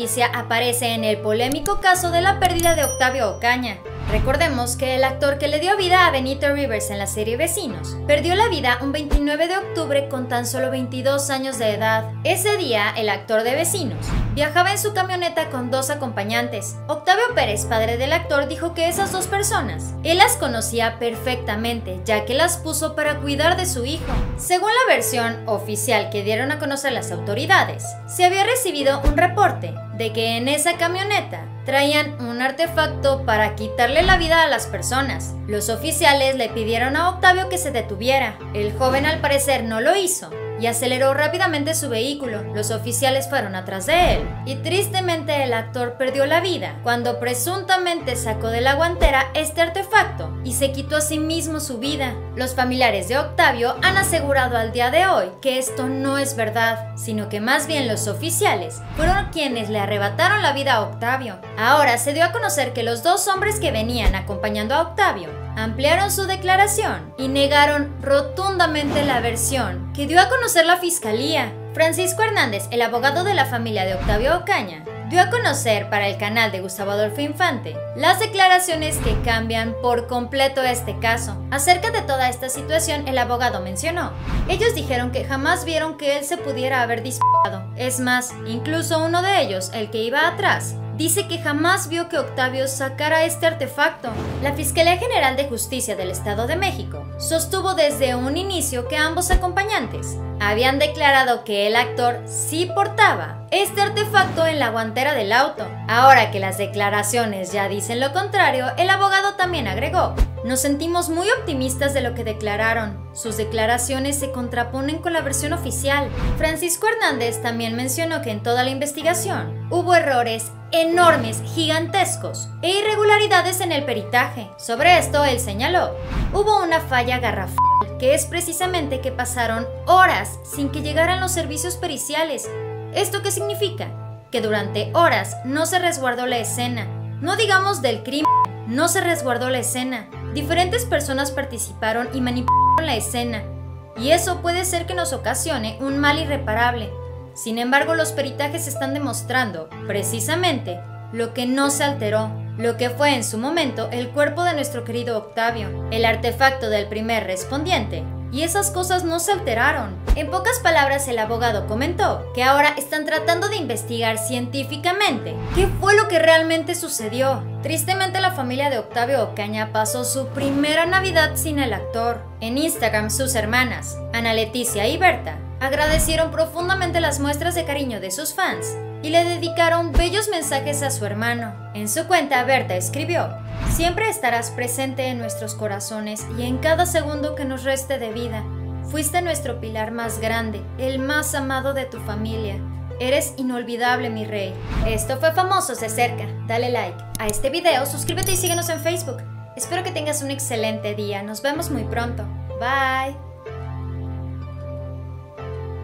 Leticia aparece en el polémico caso de la pérdida de Octavio Ocaña. Recordemos que el actor que le dio vida a Benito Rivers en la serie Vecinos perdió la vida un 29 de octubre con tan solo 22 años de edad. Ese día, el actor de Vecinos viajaba en su camioneta con dos acompañantes. Octavio Pérez, padre del actor, dijo que esas dos personas él las conocía perfectamente, ya que las puso para cuidar de su hijo. Según la versión oficial que dieron a conocer las autoridades, se había recibido un reporte de que en esa camioneta traían un artefacto para quitarle la vida a las personas. Los oficiales le pidieron a Octavio que se detuviera. El joven al parecer no lo hizo y aceleró rápidamente su vehículo. Los oficiales fueron atrás de él y tristemente el actor perdió la vida cuando presuntamente sacó de la guantera este artefacto y se quitó a sí mismo su vida. Los familiares de Octavio han asegurado al día de hoy que esto no es verdad, sino que más bien los oficiales fueron quienes le arrebataron la vida a Octavio. Ahora se dio a conocer que los dos hombres que venían acompañando a Octavio ampliaron su declaración y negaron rotundamente la versión que dio a conocer la Fiscalía. Francisco Hernández, el abogado de la familia de Octavio Ocaña, dio a conocer para el canal de Gustavo Adolfo Infante las declaraciones que cambian por completo este caso. Acerca de toda esta situación, el abogado mencionó: ellos dijeron que jamás vieron que él se pudiera haber disparado. Es más, incluso uno de ellos, el que iba atrás, dice que jamás vio que Octavio sacara este artefacto. La Fiscalía General de Justicia del Estado de México sostuvo desde un inicio que ambos acompañantes habían declarado que el actor sí portaba este artefacto en la guantera del auto. Ahora que las declaraciones ya dicen lo contrario, el abogado también agregó: nos sentimos muy optimistas de lo que declararon. Sus declaraciones se contraponen con la versión oficial. Francisco Hernández también mencionó que en toda la investigación hubo errores enormes, gigantescos e irregularidades en el peritaje. Sobre esto él señaló: hubo una falla garrafal, que es precisamente que pasaron horas sin que llegaran los servicios periciales. ¿Esto qué significa? Que durante horas no se resguardó la escena. No digamos del crimen, no se resguardó la escena. Diferentes personas participaron y manipularon la escena, y eso puede ser que nos ocasione un mal irreparable. Sin embargo, los peritajes están demostrando precisamente lo que no se alteró, lo que fue en su momento el cuerpo de nuestro querido Octavio, el artefacto del primer respondiente, y esas cosas no se alteraron. En pocas palabras, el abogado comentó que ahora están tratando de investigar científicamente qué fue lo que realmente sucedió. Tristemente, la familia de Octavio Ocaña pasó su primera Navidad sin el actor. En Instagram, sus hermanas, Ana Leticia y Berta, agradecieron profundamente las muestras de cariño de sus fans y le dedicaron bellos mensajes a su hermano. En su cuenta, Berta escribió: siempre estarás presente en nuestros corazones y en cada segundo que nos reste de vida. Fuiste nuestro pilar más grande, el más amado de tu familia. Eres inolvidable, mi rey. Esto fue Famosos de Cerca. Dale like a este video, suscríbete y síguenos en Facebook. Espero que tengas un excelente día. Nos vemos muy pronto. Bye.